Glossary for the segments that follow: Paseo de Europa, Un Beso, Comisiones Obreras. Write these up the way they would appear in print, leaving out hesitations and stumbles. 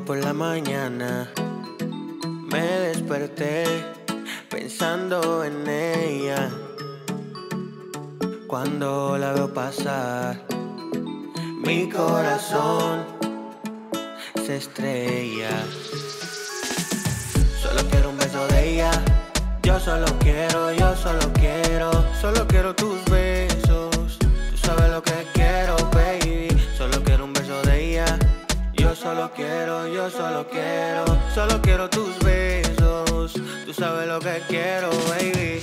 domingo por la mañana me desperté pensando en ella. Cuando la veo pasar, mi corazón se estrella. Solo quiero un beso de ella. Yo solo quiero, tus besos. Tú sabes lo que quiero, baby. Solo quiero un beso de ella. Yo solo quiero tus besos. Tú sabes lo que quiero, baby.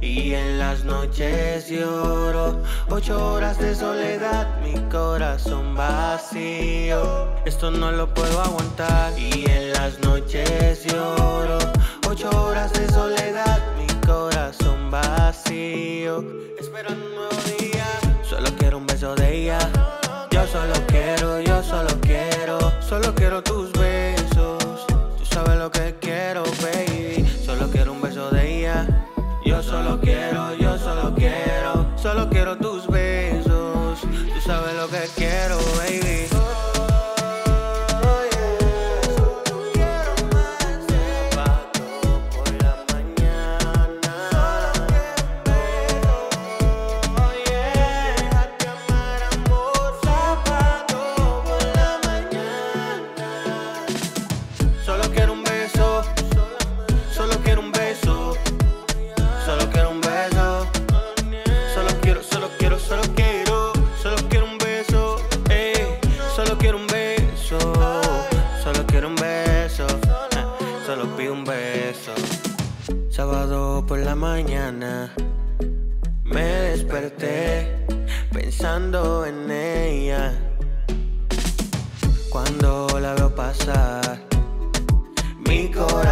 Y en las noches lloro, 8 horas de soledad, mi corazón vacío, esto no lo puedo aguantar. Y en las noches lloro, 8 horas de soledad, mi corazón vacío, esperando un nuevo día. Solo quiero un beso de ella. Yo solo quiero tus besos. Tú sabes lo que quiero, baby. Solo quiero un beso de ella. Yo solo quiero tus besos. Tú sabes lo que quiero, baby. Solo pido un beso. Sábado por la mañana me desperté pensando en ella. Cuando la veo pasar, mi corazón